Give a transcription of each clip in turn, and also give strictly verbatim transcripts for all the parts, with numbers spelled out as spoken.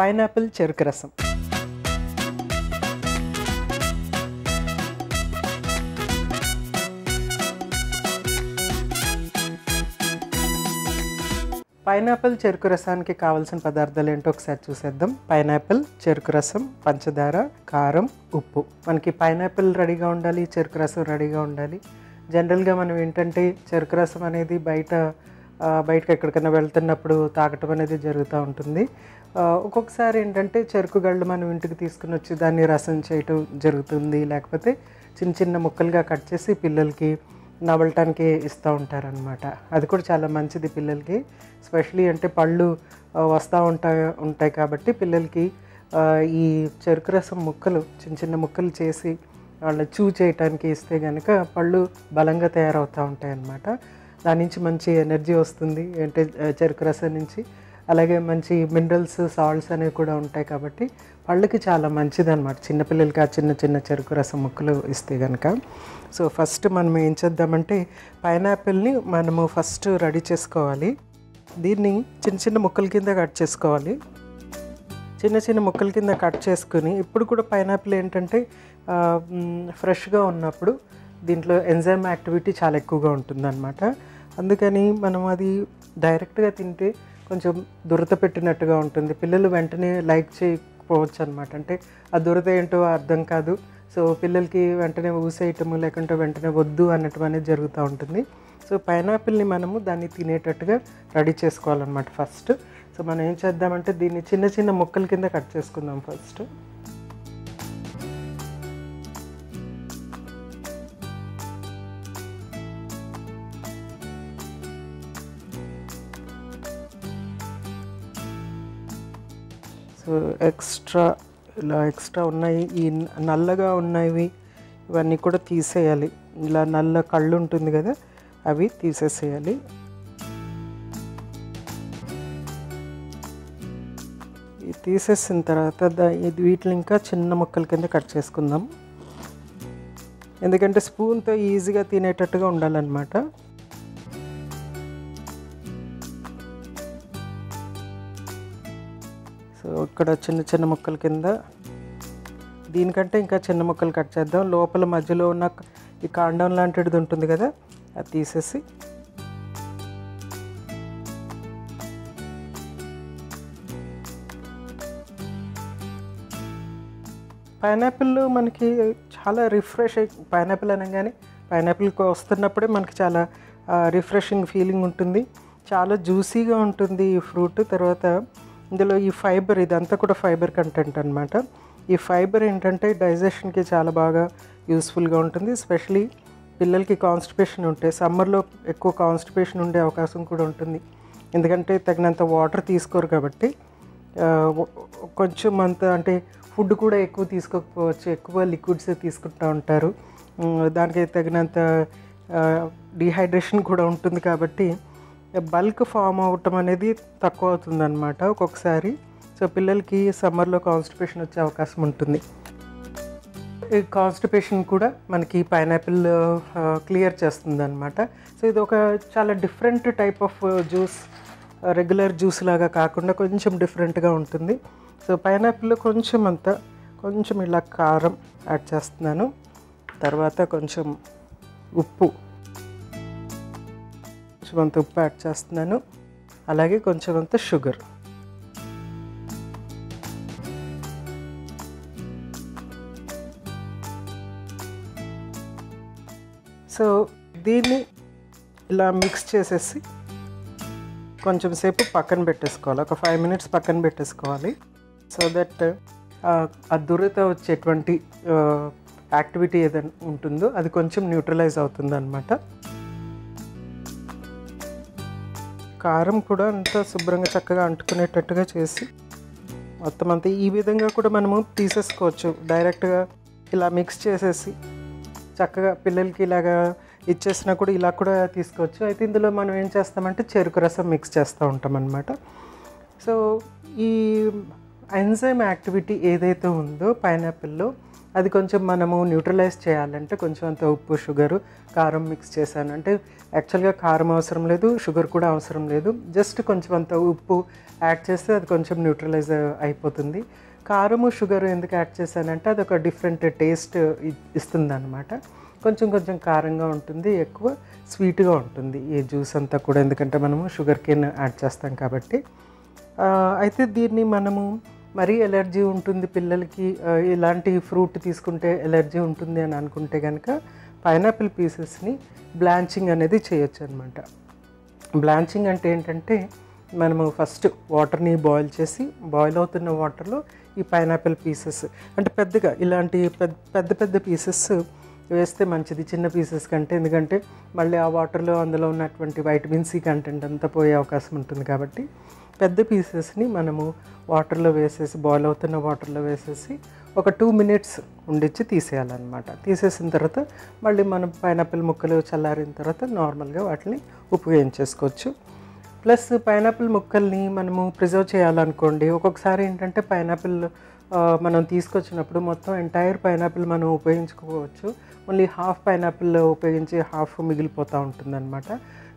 Pineapple చెరుకు రసం. Pineapple చెరుకు రసానికి కావాల్సిన పదార్థాలు ఏంటో ఒకసారి చూసేద్దాం. పైనాపిల్, చెరుకు రసం, పంచదార, కారం, ఉప్పు. మనకి పైనాపిల్ రెడీగా ఉండాలి, చెరుకు రసం రెడీగా ఉండాలి. జనరల్గా మనం ఏంటంటే చెరుకు రసం అనేది బయట బయటకు ఎక్కడికైనా వెళ్తున్నప్పుడు తాగటం అనేది జరుగుతూ ఉంటుంది. ఒక్కొక్కసారి ఏంటంటే చెరుకు గళ్ళు మనం ఇంటికి తీసుకుని వచ్చి దాన్ని రసం చేయటం జరుగుతుంది, లేకపోతే చిన్న చిన్న ముక్కలుగా కట్ చేసి పిల్లలకి నవలటానికి ఇస్తూ ఉంటారనమాట. అది కూడా చాలా మంచిది పిల్లలకి, స్పెషలీ అంటే పళ్ళు వస్తూ ఉంటా ఉంటాయి కాబట్టి పిల్లలకి ఈ చెరుకు రసం ముక్కలు చిన్న చిన్న ముక్కలు చేసి వాళ్ళు చూ చేయటానికి ఇస్తే కనుక పళ్ళు బలంగా తయారవుతూ ఉంటాయి అన్నమాట. దాని నుంచి మంచి ఎనర్జీ వస్తుంది అంటే చెరుకు రసం నుంచి. అలాగే మంచి మినరల్స్, సాల్ట్స్ అనేవి కూడా ఉంటాయి కాబట్టి పళ్ళకి చాలా మంచిది అనమాట చిన్నపిల్లలకి ఆ చిన్న చిన్న చెరుకు రసం ముక్కలు ఇస్తే కనుక. సో ఫస్ట్ మనం ఏం చేద్దామంటే పైనాపిల్ని మనము ఫస్ట్ రెడీ చేసుకోవాలి. దీన్ని చిన్న చిన్న ముక్కల కింద కట్ చేసుకోవాలి. చిన్న చిన్న ముక్కల కింద కట్ చేసుకుని ఇప్పుడు కూడా పైనాపిల్ ఏంటంటే ఫ్రెష్గా ఉన్నప్పుడు దీంట్లో ఎంజైమ్ యాక్టివిటీ చాలా ఎక్కువగా ఉంటుందన్నమాట. అందుకని మనం అది డైరెక్ట్గా తింటే కొంచెం దురద పెట్టినట్టుగా ఉంటుంది, పిల్లలు వెంటనే లైక్ చేయకపోవచ్చు అనమాట. అంటే ఆ దురద ఏంటో అర్థం కాదు, సో పిల్లలకి వెంటనే ఊసేయటము లేకుంటే వెంటనే వద్దు అనటం అనేది జరుగుతూ ఉంటుంది. సో పైనాపిల్ని మనము దాన్ని తినేటట్టుగా రెడీ చేసుకోవాలన్నమాట ఫస్ట్. సో మనం ఏం చేద్దామంటే దీన్ని చిన్న చిన్న ముక్కల కింద కట్ చేసుకుందాం ఫస్ట్. సో ఎక్స్ట్రా ఇలా ఎక్స్ట్రా ఉన్నాయి, ఈ నల్లగా ఉన్నవి ఇవన్నీ కూడా తీసేయాలి. ఇలా నల్ల కళ్ళు ఉంటుంది కదా, అవి తీసేసేయాలి. తీసేసిన తర్వాత ఇది వీటిని ఇంకా చిన్న ముక్కల కింద కట్ చేసుకుందాం, ఎందుకంటే స్పూన్తో ఈజీగా తినేటట్టుగా ఉండాలన్నమాట. సో ఇక్కడ చిన్న చిన్న ముక్కల కింద, దీనికంటే ఇంకా చిన్న ముక్కలు కట్ చేద్దాం. లోపల మధ్యలో ఉన్న ఈ కాండం లాంటిది ఉంటుంది కదా, అది తీసేసి పైనాపిల్లో మనకి చాలా రిఫ్రెష్ అయి పైనాపిల్ అనగానే పైనాపిల్కి వస్తున్నప్పుడే మనకి చాలా రిఫ్రెషింగ్ ఫీలింగ్ ఉంటుంది, చాలా జ్యూసీగా ఉంటుంది ఈ ఫ్రూట్. తర్వాత ఇందులో ఈ ఫైబర్, ఇదంతా కూడా ఫైబర్ కంటెంట్ అనమాట. ఈ ఫైబర్ ఏంటంటే డైజెషన్కి చాలా బాగా యూస్ఫుల్గా ఉంటుంది, స్పెషలీ పిల్లలకి కాన్స్టిపేషన్ ఉంటే సమ్మర్లో ఎక్కువ కాన్స్టిపేషన్ ఉండే అవకాశం కూడా ఉంటుంది, ఎందుకంటే తగినంత వాటర్ తీసుకోరు కాబట్టి. కొంచెం అంత అంటే ఫుడ్ కూడా ఎక్కువ తీసుకోకపోవచ్చు, ఎక్కువ లిక్విడ్స్ తీసుకుంటూ ఉంటారు, దానికి తగినంత డిహైడ్రేషన్ కూడా ఉంటుంది కాబట్టి బల్క్ ఫామ్ అవటం అనేది తక్కువ అవుతుందన్నమాట ఒక్కొక్కసారి. సో పిల్లలకి సమ్మర్లో కాన్స్టిపేషన్ వచ్చే అవకాశం ఉంటుంది. ఈ కాన్స్టిపేషన్ కూడా మనకి పైనాపిల్ క్లియర్ చేస్తుంది అనమాట. సో ఇది ఒక చాలా different type of juice, regular juice లాగా కాకుండా కొంచెం డిఫరెంట్గా ఉంటుంది. సో పైనాపిల్లో కొంచెం అంతా కొంచెం ఇలా కారం యాడ్ చేస్తున్నాను, తర్వాత కొంచెం ఉప్పు కొంచెమంత ఉప్పు యాడ్ చేస్తున్నాను, అలాగే కొంచెమంత షుగర్. సో దీన్ని ఇలా మిక్స్ చేసేసి కొంచెం సేపు పక్కన పెట్టేసుకోవాలి, ఒక ఫైవ్ మినిట్స్ పక్కన పెట్టేసుకోవాలి. సో దట్ ఆ దురద వచ్చేటువంటి యాక్టివిటీ ఏదైనా ఉంటుందో అది కొంచెం న్యూట్రలైజ్ అవుతుంది అన్నమాట. కారం కూడా అంతా శుభ్రంగా చక్కగా అంటుకునేటట్టుగా చేసి మొత్తం అంతా ఈ విధంగా కూడా మనము తీసేసుకోవచ్చు, డైరెక్ట్గా ఇలా మిక్స్ చేసేసి చక్కగా పిల్లలకి ఇలాగా ఇచ్చేసినా కూడా ఇలా కూడా తీసుకోవచ్చు. అయితే ఇందులో మనం ఏం చేస్తామంటే చెరుకు రసం మిక్స్ చేస్తూ ఉంటాం అన్నమాట. సో ఈ ఎంజైమ్ యాక్టివిటీ ఏదైతే ఉందో పైనాపిల్లో అది కొంచెం మనము న్యూట్రలైజ్ చేయాలంటే కొంచెం అంత ఉప్పు షుగర్ కారం మిక్స్ చేశాను అంటే యాక్చువల్ గా కారం అవసరం లేదు షుగర్ కూడా అవసరం లేదు జస్ట్ కొంచెం అంత ఉప్పు యాడ్ చేస్తే అది కొంచెం న్యూట్రలైజ్ అయిపోతుంది కారం షుగర్ ఎందుకు యాడ్ చేశానంటే అది ఒక డిఫరెంట్ టేస్ట్ ఇస్తుందన్నమాట కొంచెం కొంచెం కారంగా ఉంటుంది ఎక్కువ స్వీట్ గా ఉంటుంది ఈ జ్యూస్ అంతా కూడా ఎందుకంటే మనము షుగర్ కేన్ యాడ్ చేస్తాం కాబట్టి అయితే దీన్ని మనము मरी एलर्जी उंटुंदी पिल्ललकी इलांटी फ्रूट तीसुकुंटे एलर्जी उंटुंदी अनि अनुकुंटे गनुक पाइनापल पीसेस नी ब्लांचिंग अनेदी चेयोच्चु अन्नमाट ब्लांचिंग अंटे एंटंटे मनम फस्ट वाटर नी बॉयल चेसी बॉयल अवुतुन्न वाटर लो ई पाइनापल पीसेस अंटे पेद्दगा इलांटी पेद्द पेद्द पीसेस వేస్తే మంచిది చిన్న పీసెస్ కంటే ఎందుకంటే మళ్ళీ ఆ వాటర్ లో అందులో ఉన్నటువంటి విటమిన్ సి కంటెంట్ అంతా పోయే అవకాశం ఉంటుంది కాబట్టి పెద్ద పీసెస్ ని మనము వాటర్ లో వేసేసి బాయిల్ అవుతున్న వాటర్ లో వేసేసి ఒక టూ మినిట్స్ ఉండిచి తీసేయాలి అన్నమాట తీసేసిన తర్వాత మళ్ళీ మనం పైనాపిల్ ముక్కలు చల్లారిన తర్వాత నార్మల్ గా వాటిని ఉపయోగించుకోవచ్చు ప్లస్ పైనాపిల్ ముక్కల్ని మనము ప్రిజర్వ్ చేయాలి అనుకోండి ఒక్కొక్కసారి ఏంటంటే పైనాపిల్ మనం తీసుకొచ్చినప్పుడు మొత్తం ఎంటైర్ పైనాపిల్ మనం ఉపయోగించుకోవచ్చు ఓన్లీ హాఫ్ పైనాపిల్ ఉపయోగించి హాఫ్ మిగిలిపోతా ఉంటుందన్నమాట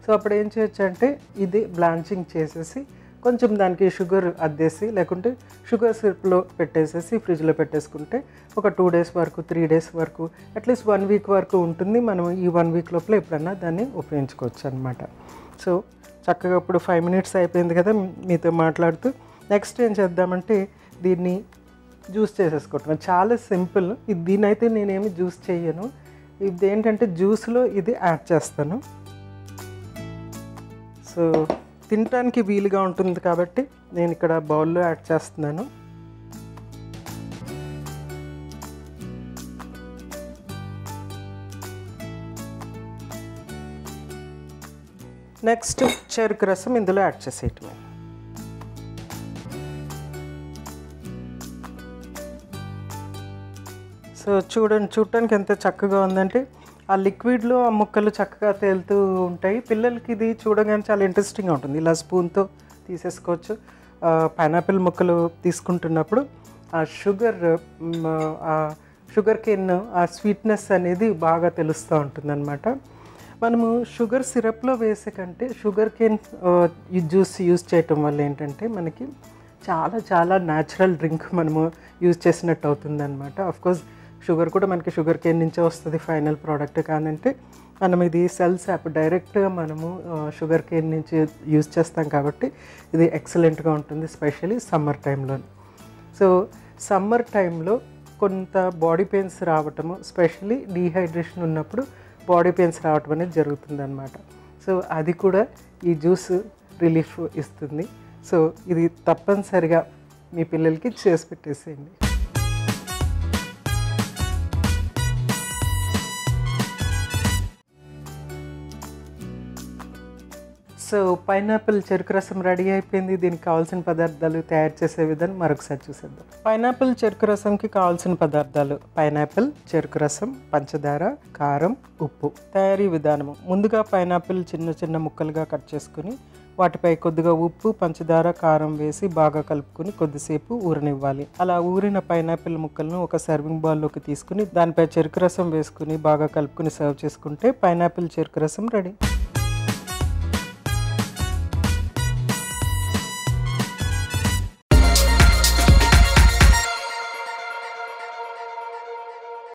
సో అప్పుడు ఏం చేయొచ్చంటే ఇది బ్లాంచింగ్ చేసేసి కొంచెం దానికి షుగర్ అద్దేసి లేకుంటే షుగర్ సిరప్ లో పెట్టేసేసి ఫ్రిజ్ లో పెట్టేసుకుంటే ఒక టూ డేస్ వరకు త్రీ డేస్ వరకు అట్లీస్ట్ వన్ వీక్ వరకు ఉంటుంది మనం ఈ వన్ వీక్ లోపల ఎప్పుడైనా దాన్ని ఉపయోగించుకోవచ్చు అన్నమాట సో చక్కగా ఇప్పుడు ఫైవ్ మినిట్స్ అయిపోయింది కదా మీతో మాట్లాడుతూ నెక్స్ట్ ఏం చేద్దామంటే దీన్ని జ్యూస్ చేసేసుకోవటం చాలా సింపుల్ దీనైతే నేను ఏమీ జ్యూస్ చేయను ఇది ఏంటంటే జ్యూస్ లో ఇది యాడ్ చేస్తాను సో తినడానికి వీలుగా ఉంటుంది కాబట్టి నేను ఇక్కడ బౌల్ లో యాడ్ చేస్తున్నాను నెక్స్ట్ చెరుకు రసం ఇందులో యాడ్ చేసేయటమే సో చూడండి చూడడానికి ఎంత చక్కగా ఉందంటే ఆ లిక్విడ్ లో ఆ ముక్కలు చక్కగా తేలుతూ ఉంటాయి పిల్లలకి ఇది చూడగానే చాలా ఇంట్రెస్టింగ్ గా ఉంటుంది ఇలా స్పూన్ తో తీసేసుకోవచ్చు పైనాపిల్ ముక్కలు తీసుకుంటున్నప్పుడు ఆ షుగర్ ఆ షుగర్ కేన్ ఆ స్వీట్నెస్ అనేది బాగా తెలుస్తా ఉంటుందన్నమాట మనము షుగర్ సిరప్ లో వేసే కంటే షుగర్ కేన్ జ్యూస్ యూస్ చేయడం వల్ల ఏంటంటే మనకి చాలా చాలా నేచురల్ డ్రింక్ మనము యూస్ చేసినట్టు అవుతుందన్నమాట ఆఫ్ కోర్స్ షుగర్ కూడా మనకి షుగర్ కేన్ నుంచే వస్తుంది ఫైనల్ ప్రోడక్ట్ కానంటే మనం ఇది సెల్ సాప్ డైరెక్ట్గా మనము షుగర్ కేన్ నుంచి యూస్ చేస్తాం కాబట్టి ఇది ఎక్సలెంట్గా ఉంటుంది స్పెషల్లీ సమ్మర్ టైంలో సో సమ్మర్ టైంలో కొంత బాడీ పెయిన్స్ రావటము స్పెషల్లీ డీహైడ్రేషన్ ఉన్నప్పుడు బాడీ పెయిన్స్ రావటం అనేది జరుగుతుందన్నమాట సో అది కూడా ఈ జ్యూస్ రిలీఫ్ ఇస్తుంది సో ఇది తప్పనిసరిగా మీ పిల్లలకి చేసి పెట్టేసేయండి సో పైనాపిల్ చెరుకు రసం రెడీ అయిపోయింది దీనికి కావాల్సిన పదార్థాలు తయారు చేసే విధానం మరొకసారి చూసేద్దాం పైనాపిల్ చెరుకు రసంకి కావాల్సిన పదార్థాలు పైనాపిల్ చెరుకు రసం పంచదార కారం ఉప్పు తయారీ విధానము ముందుగా పైనాపిల్ చిన్న చిన్న ముక్కలుగా కట్ చేసుకుని వాటిపై కొద్దిగా ఉప్పు పంచదార కారం వేసి బాగా కలుపుకొని కొద్దిసేపు ఊరనివ్వాలి అలా ఊరిన పైనాపిల్ ముక్కలను ఒక సర్వింగ్ బౌల్లోకి తీసుకుని దానిపై చెరుకు రసం వేసుకుని బాగా కలుపుకొని సర్వ్ చేసుకుంటే పైనాపిల్ చెరుకు రసం రెడీ